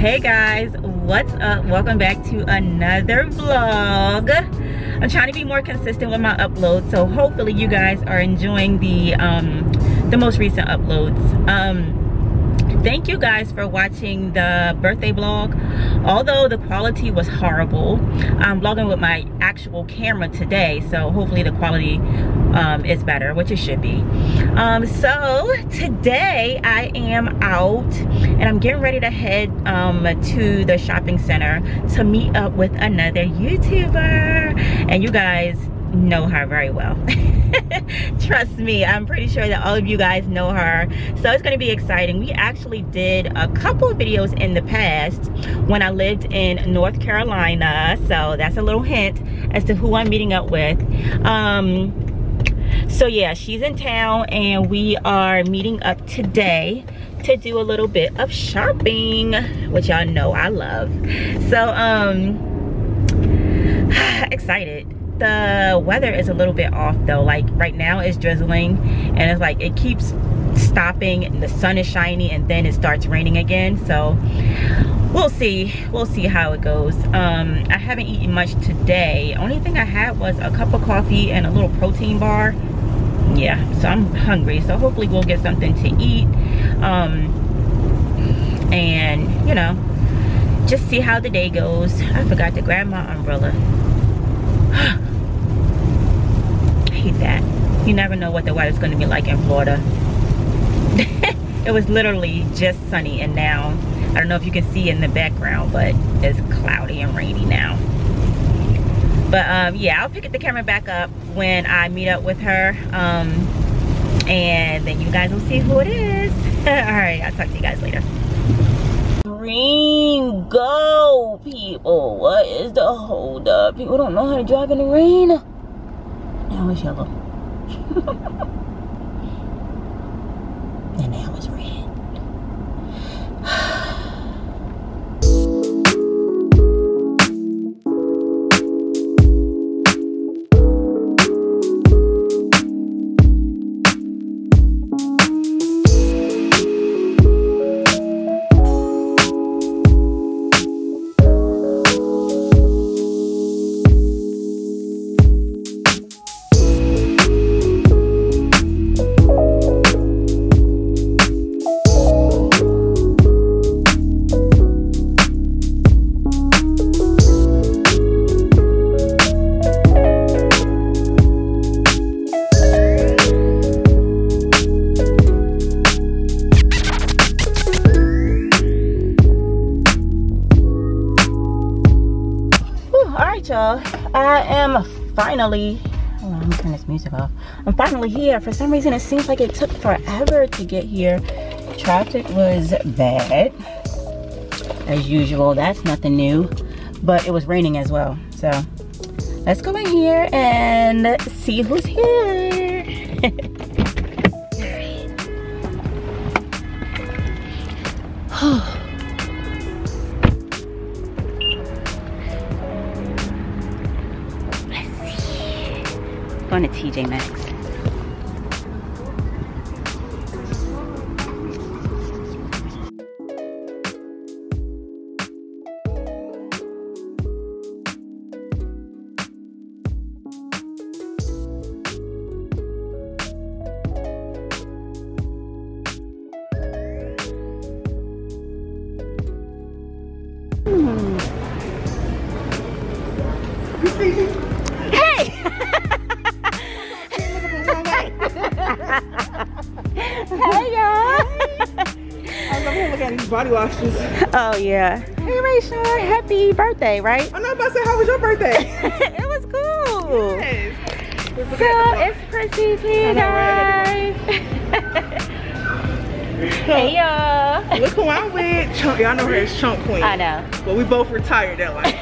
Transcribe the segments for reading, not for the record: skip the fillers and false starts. Hey guys, what's up? Welcome back to another vlog. I'm trying to be more consistent with my uploads, so hopefully you guys are enjoying the most recent uploads. Thank you guys for watching the birthday vlog. Although the quality was horrible, I'm vlogging with my actual camera today, so hopefully the quality is better, which it should be. So today I am out and I'm getting ready to head to the shopping center to meet up with another YouTuber, and you guys know her very well. Trust me, I'm pretty sure that all of you guys know her, so it's going to be exciting. We actually did a couple of videos in the past when I lived in North Carolina, so that's a little hint as to who I'm meeting up with. So yeah, she's in town and we are meeting up today to do a little bit of shopping, which y'all know I love. So excited. The weather is a little bit off though. Like right now it's drizzling and it's like it keeps stopping and the sun is shiny and then it starts raining again, so we'll see how it goes. I haven't eaten much today. Only thing I had was a cup of coffee and a little protein bar. Yeah, so I'm hungry, so hopefully we'll get something to eat and you know, just see how the day goes. I forgot to grab my umbrella. I hate that. You never know what the weather's going to be like in Florida. It was literally just sunny and now I don't know if you can see in the background, but it's cloudy and rainy now. But yeah, I'll pick the camera back up when I meet up with her, and then you guys will see who it is. Alright, I'll talk to you guys later. Rain, go people. What is the hold up? People don't know how to drive in the rain. Now it's yellow. And now it's red. Hold on, let me turn this music off. I'm finally here. For some reason, it seems like it took forever to get here. Traffic was bad, as usual. That's nothing new, but it was raining as well. So let's go in here and see who's here. Oh. Going to TJ Maxx. Body washes. Oh yeah. Hey Rayshawn, happy birthday, right? I'm not about to say, how was your birthday? It was cool. Yes. So it's Prissy P, guys. Hey y'all. Look who I'm with. Y'all know her as Chomp Queen. I know. But we both retired that life.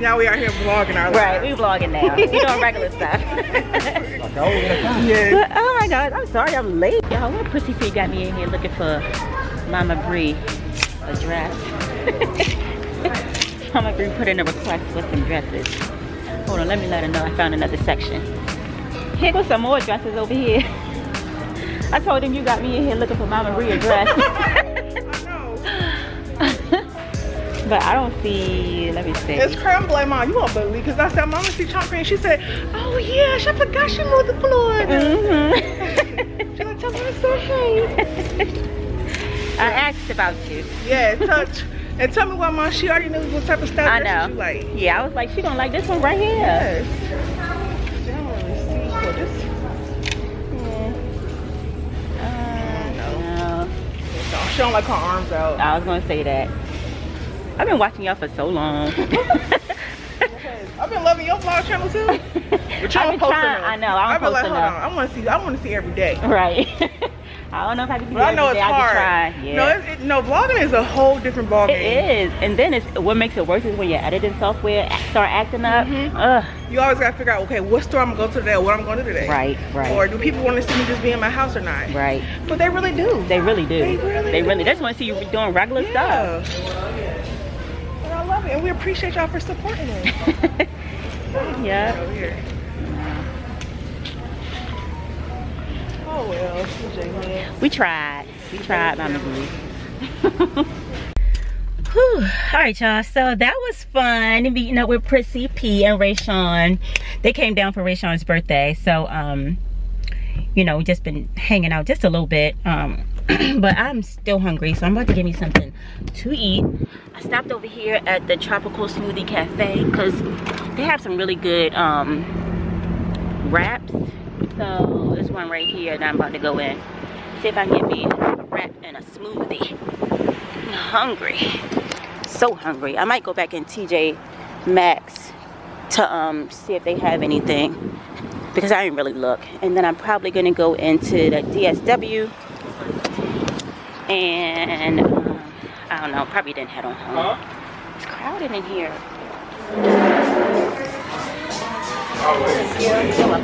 now we out here vlogging our lives. Right, we vlogging now. We doing regular stuff. Yes. Oh my God, I'm sorry I'm late. Y'all, what Prissy P got me in here looking for Mama Brie a dress. Mama Brie put in a request for some dresses. Hold on, let me let her know I found another section. Here goes some more dresses over here. I told him you got me in here looking for Mama Brie a dress. I know. But I don't see, let me see. It's creme brulee, Mom. You won't believe, because I said, Mama see Chomp Queen. She said, oh yeah, I forgot she moved to Florida. Mm-hmm. She like, tell me I said, hey. I asked about you. Yeah, touch. And tell me why, Mom, she already knew what type of style I know. You like. Yeah, I was like, she gonna like this one right here. Yes. No, she don't like her arms out. I was gonna say that. I've been watching y'all for so long. I've been loving your vlog channel too. But y'all don't post enough. I know. I don't post enough. I've been like, hold on. I want to see every day. Right. I don't know if I can see every day. But I know it's hard. Yeah. No, vlogging is a whole different ballgame. It is. And then it's what makes it worse is when your editing software start acting up. Mm-hmm. You always gotta figure out, okay, what store I'm gonna go to today, or what I'm going to do today. Right, right. Or do people want to see me just be in my house or not? Right. But they really do. They really do. They really do. They just want to see you doing regular stuff. I love it, and we appreciate y'all for supporting us. Yeah. Oh well, TJ. We tried, Mama Brie. All right, y'all. So that was fun meeting up with Prissy P and Rayshawn. They came down for Rayshawn's birthday, so you know, we just been hanging out just a little bit. But I'm still hungry, so I'm about to get me something to eat. I stopped over here at the Tropical Smoothie Cafe because they have some really good wraps. So there's one right here that I'm about to go in. See if I can get me a wrap and a smoothie. I'm hungry. So hungry. I might go back in TJ Maxx to see if they have anything, because I didn't really look. And then I'm probably going to go into the DSW. And I don't know, probably didn't head on home. Huh? It's crowded in here. There's no change, okay?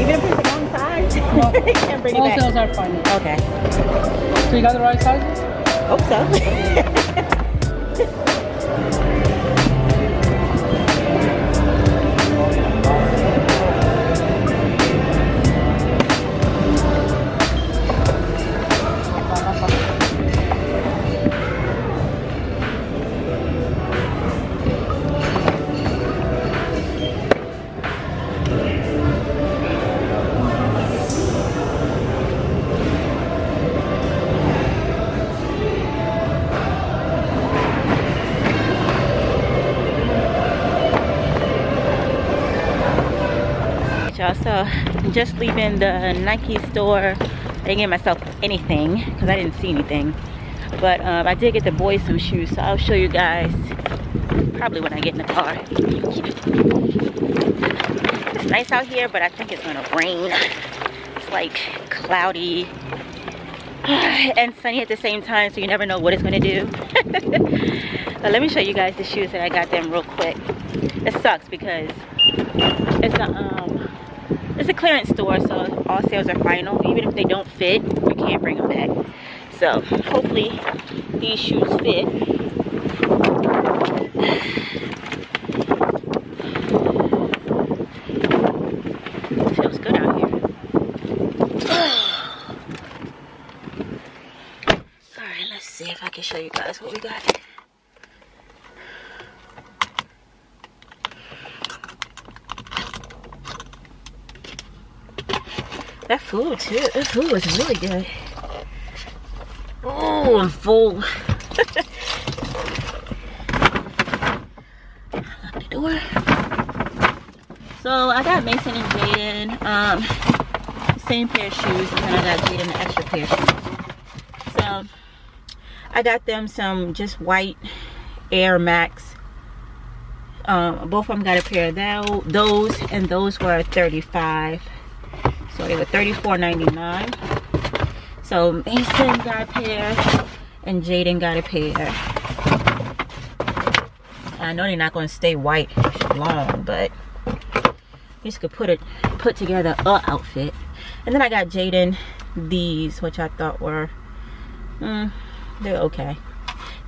Even if it's one side. and bring it back. All sales are final. Okay. So you got the right size? Hope so. So just leaving the Nike store. I didn't get myself anything because I didn't see anything, but I did get the boys some shoes, so I'll show you guys probably when I get in the car. It's nice out here, but I think it's gonna rain. It's like cloudy and sunny at the same time, so you never know what it's gonna do. But let me show you guys the shoes that I got them real quick. It sucks because it's a clearance store, so all sales are final. Even if they don't fit, you can't bring them back. So hopefully these shoes fit. It feels good out here. Sorry, let's see if I can show you guys what we got. That food too. That food was really good. Oh, I'm full. Lock the door. So I got Mason and Jaden the same pair of shoes, and then I got Jaden the extra pair of shoes. So I got them some just white Air Max. Both of them got a pair of those, and those were $35. So they were $34.99. So Mason got a pair and Jaden got a pair. I know they're not going to stay white long, but you just could put together a outfit. And then I got Jaden these, which I thought were they're okay.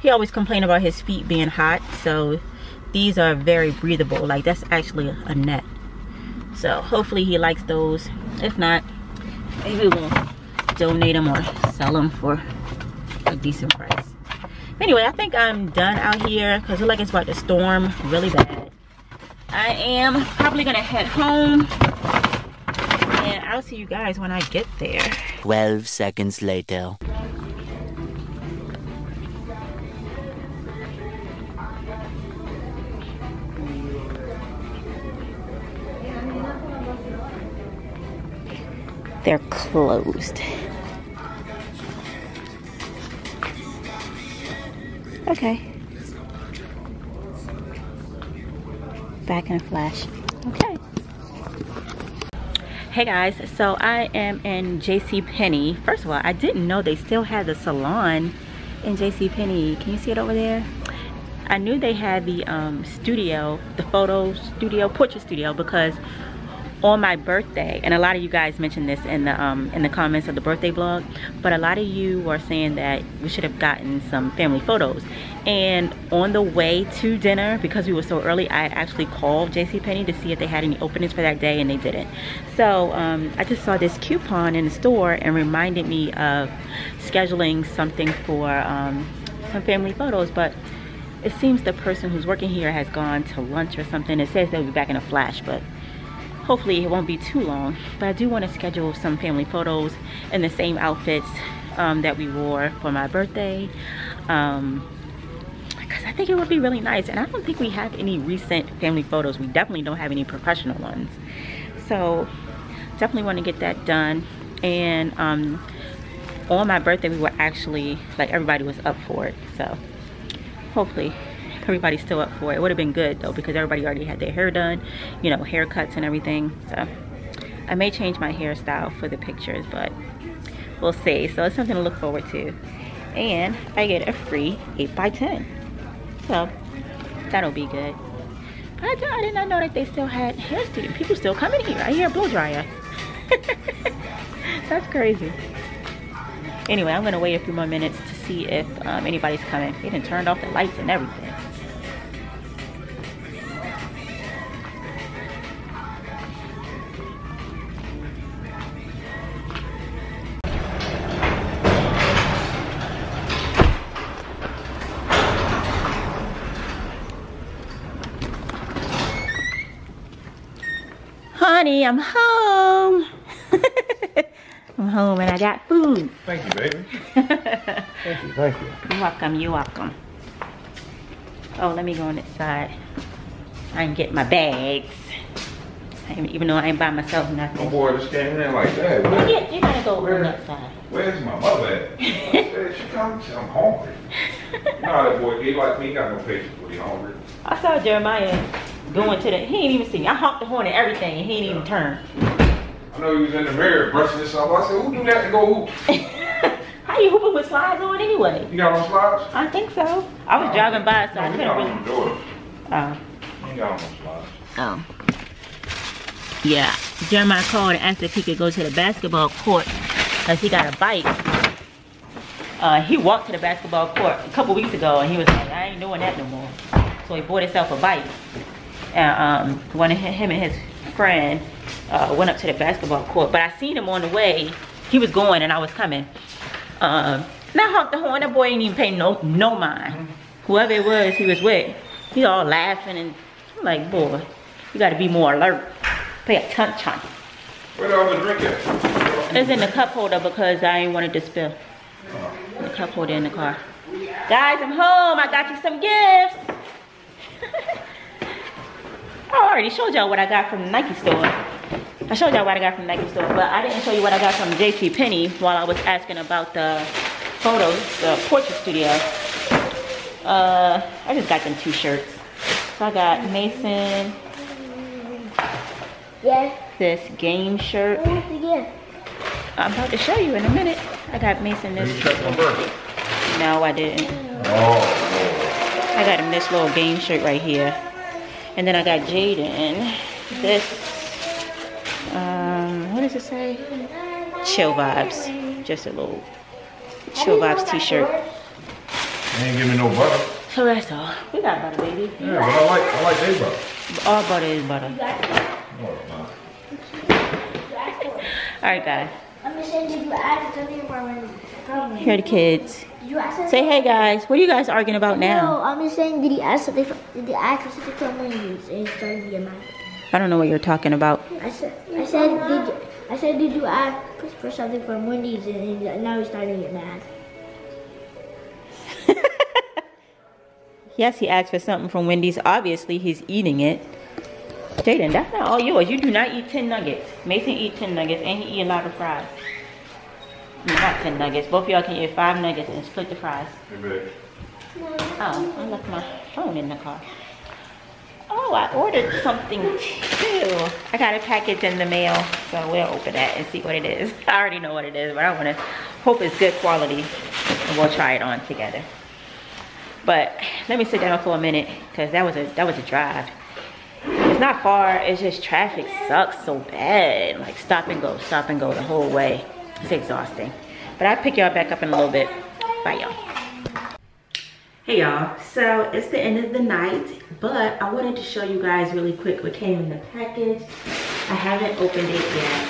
He always complained about his feet being hot, so these are very breathable. Like, that's actually a net. So hopefully he likes those. If not, maybe we'll donate them or sell them for a decent price. Anyway, I think I'm done out here because it looks like it's about to storm really bad. I am probably gonna head home, and I'll see you guys when I get there. 12 seconds later. They're closed. Okay. Back in a flash. Okay. Hey guys, so I am in JCPenney. First of all, I didn't know they still had the salon in JCPenney. Can you see it over there? I knew they had the studio, the photo studio, portrait studio, because on my birthday, and a lot of you guys mentioned this in the comments of the birthday vlog, but a lot of you were saying that we should have gotten some family photos. And on the way to dinner, because we were so early, I actually called JCPenney to see if they had any openings for that day, and they didn't. So I just saw this coupon in the store and reminded me of scheduling something for some family photos, but it seems the person who's working here has gone to lunch or something. It says they'll be back in a flash, but hopefully it won't be too long. But I do want to schedule some family photos in the same outfits that we wore for my birthday, because I think it would be really nice. And I don't think we have any recent family photos. We definitely don't have any professional ones, so definitely want to get that done. And on my birthday, we were actually, like, everybody was up for it, so hopefully everybody's still up for it. It would have been good though, because everybody already had their hair done, you know, haircuts and everything. So I may change my hairstyle for the pictures, but we'll see. So it's something to look forward to. And I get a free 8x10, so that'll be good. But I did not know that they still had hair studio. People still come in here. I hear a blow dryer. That's crazy. Anyway, I'm gonna wait a few more minutes to see if anybody's coming. They done turned off the lights and everything. Honey, I'm home. I'm home and I got food. Thank you, baby. Thank you, thank you. You're welcome, you're welcome. Oh, let me go on this side. I can get my bags. Even though I ain't by myself nothing. My boy just came in like that. You gotta go over that side. Where's my mother at? She comes, I'm hungry. No, that boy, he like me, he got no patience when he's hungry. I saw Jeremiah going to the, he ain't even see me. I honked the horn and everything and he ain't even turn. I know he was in the mirror brushing this off. I said, who do that to go hoop? How you hooping with slides on anyway? You got on slides? I think so. I was driving by, so no, I couldn't got really. On Dora. Oh. He got on slides. Oh. Yeah. Jeremiah called and asked if he could go to the basketball court because he got a bike. He walked to the basketball court a couple weeks ago and he was like, I ain't doing that no more. So he bought himself a bike. And one of him and his friend went up to the basketball court, but I seen him on the way. He was going and I was coming. Now honked the horn. That boy ain't even paying no mind. Whoever it was he was with, he all laughing and I'm like, boy, you gotta be more alert. Pay attention. Where all the drink at? It's in the cup holder because I ain't wanted to spill. Oh. The cup holder in the car. Guys, I'm home. I got you some gifts. I already showed y'all what I got from the Nike store. I showed y'all what I got from the Nike store, but I didn't show you what I got from JCPenney while I was asking about the photos, the portrait studio. I just got them t-shirts. So I got Mason. Yes. This game shirt. I'm about to show you in a minute. I got Mason this. Did you check my birthday? No, I didn't. Oh. I got him this little game shirt right here. And then I got Jaden this, what does it say? Chill Vibes, just a little Chill Vibes t-shirt. They ain't give me no butter. So that's all. We got butter, baby. Yeah, but I like their butter. All butter is butter. All right, guys. Here are the kids. Say hey guys, what are you guys arguing about now? No, I'm just saying, did he ask something from, did he ask something from Wendy's and he started to get mad? I don't know what you're talking about. I said, did you ask for something from Wendy's and now he's starting to get mad? Yes, he asked for something from Wendy's. Obviously, he's eating it. Jaden, that's not all yours. You do not eat 10 nuggets. Mason eat 10 nuggets and he eat a lot of fries. Not 10 nuggets. Both of y'all can eat 5 nuggets and split the fries. Oh, I left my phone in the car. Oh, I ordered something too. I got a package in the mail, so we'll open that and see what it is. I already know what it is, but I want to hope it's good quality and we'll try it on together. But let me sit down for a minute because that was a drive. It's not far, it's just traffic sucks so bad. Like stop and go the whole way. It's exhausting, but I'll pick y'all back up in a little bit. Bye, y'all. Hey, y'all. So it's the end of the night, but I wanted to show you guys really quick what came in the package. I haven't opened it yet.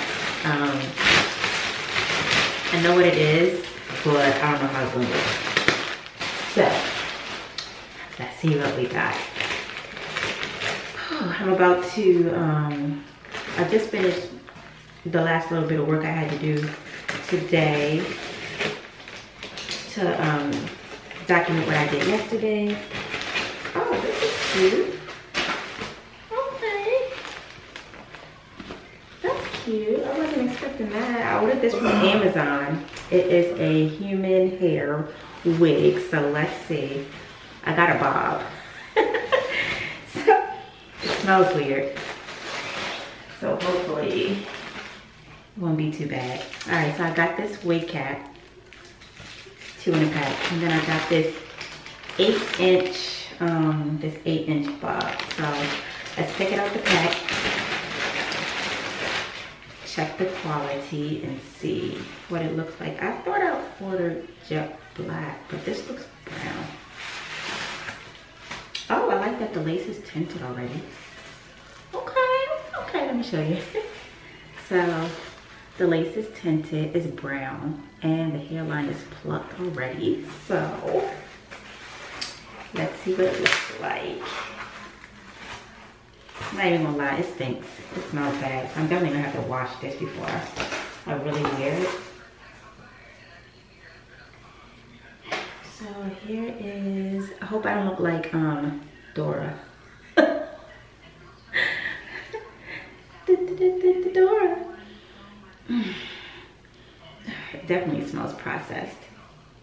I know what it is, but I don't know how it's gonna go. So let's see what we got. Oh, I'm about to. I just finished the last little bit of work I had to do today to document what I did yesterday. Oh, this is cute. Okay. That's cute. I wasn't expecting that. I ordered this from Amazon. It is a human hair wig. So let's see. I got a bob. So it smells weird. So hopefully it won't be too bad. All right, so I got this wig cap, 2 in a pack, and then I got this 8-inch, this 8-inch bob. So let's pick it out the pack. check the quality and see what it looks like. I thought I ordered jet black, but this looks brown. Oh, I like that the lace is tinted already. Okay, let me show you. So the lace is tinted, it's brown, and the hairline is plucked already. So let's see what it looks like. I'm not even gonna lie, it stinks. It smells bad. I'm definitely gonna have to wash this before I really wear it. So here is, I hope I don't look like Dora. Dora. It definitely smells processed,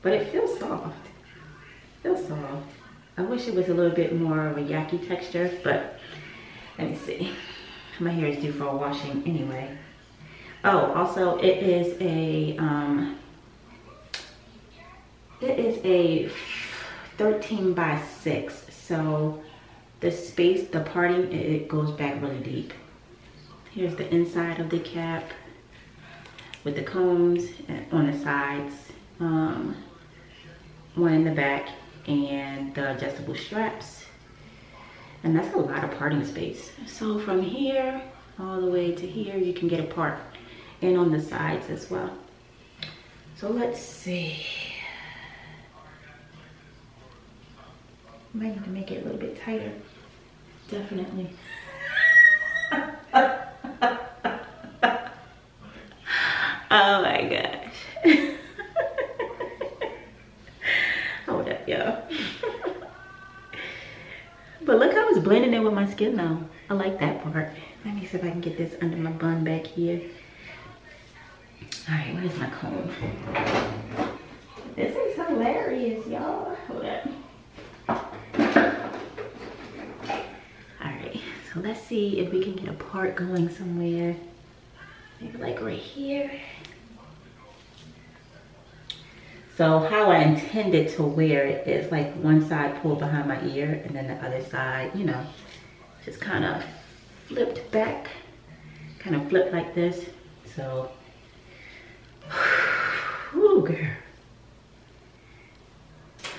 but it feels soft. It feels soft. I wish it was a little bit more of a yucky texture, but let me see. My hair is due for washing anyway. Oh, also it is a 13 by 6, so the space, the parting, it goes back really deep. Here's the inside of the cap with the combs on the sides, one in the back, and the adjustable straps. And that's a lot of parting space. So from here all the way to here, you can get a part, and on the sides as well. So let's see. Might need to make it a little bit tighter. Definitely. Oh my gosh. Hold up, y'all. But look how it's blending in with my skin though. I like that part. Let me see if I can get this under my bun back here. All right, where's my comb? This is hilarious, y'all. Hold up. All right, so let's see if we can get a part going somewhere. Maybe like right here. So how I intended to wear it is like one side pulled behind my ear, and then the other side, you know, just kind of flipped back, kind of flipped like this. So, ooh, girl.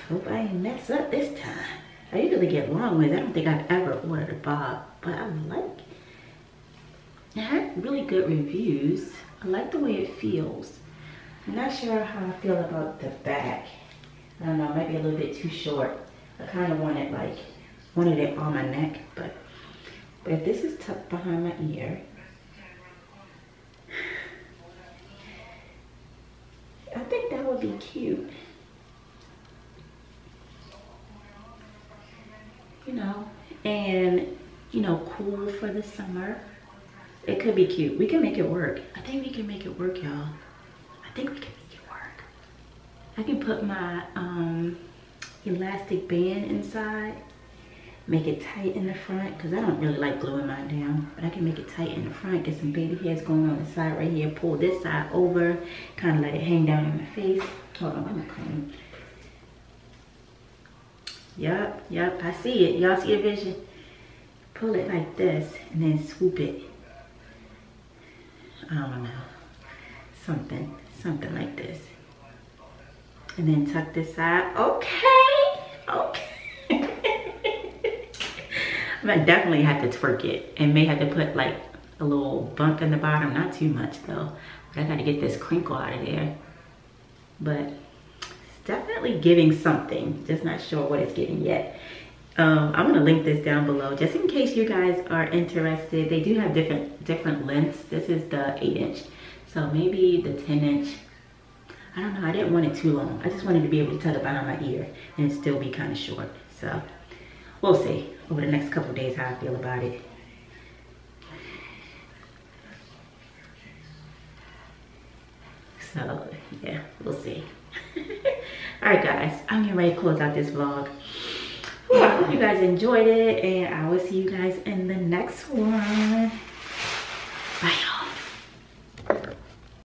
Hope I ain't mess up this time. I usually get long ways. I don't think I've ever ordered a bob, but I like it. It had really good reviews. I like the way it feels. I'm not sure how I feel about the back. I don't know, maybe a little bit too short. I kind of wanted it on my neck, but if this is tucked behind my ear, I think that would be cute. You know, and you know, cool for the summer. It could be cute. We can make it work. I think we can make it work, y'all. I think we can make it work. I can put my elastic band inside, make it tight in the front, because I don't really like gluing mine down, but I can make it tight in the front, get some baby hairs going on the side right here, pull this side over, kind of let it hang down in my face. Hold on, I'm coming. Yup, yup, I see it. Y'all see a vision? Pull it like this and then swoop it. I don't know. Something like this, and then tuck this side. Okay. I'm gonna definitely have to twerk it, and may have to put like a little bump in the bottom, not too much though, but I gotta get this crinkle out of there. But it's definitely giving something, just not sure what it's giving yet. I'm gonna link this down below just in case you guys are interested. They do have different lengths. This is the 8 inch. So maybe the 10 inch, I don't know, I didn't want it too long. I just wanted to be able to tuck it behind my ear and still be kind of short. So we'll see over the next couple of days how I feel about it. So yeah, we'll see. All right guys, I'm getting ready to close out this vlog. Well, I hope you guys enjoyed it, and I will see you guys in the next one.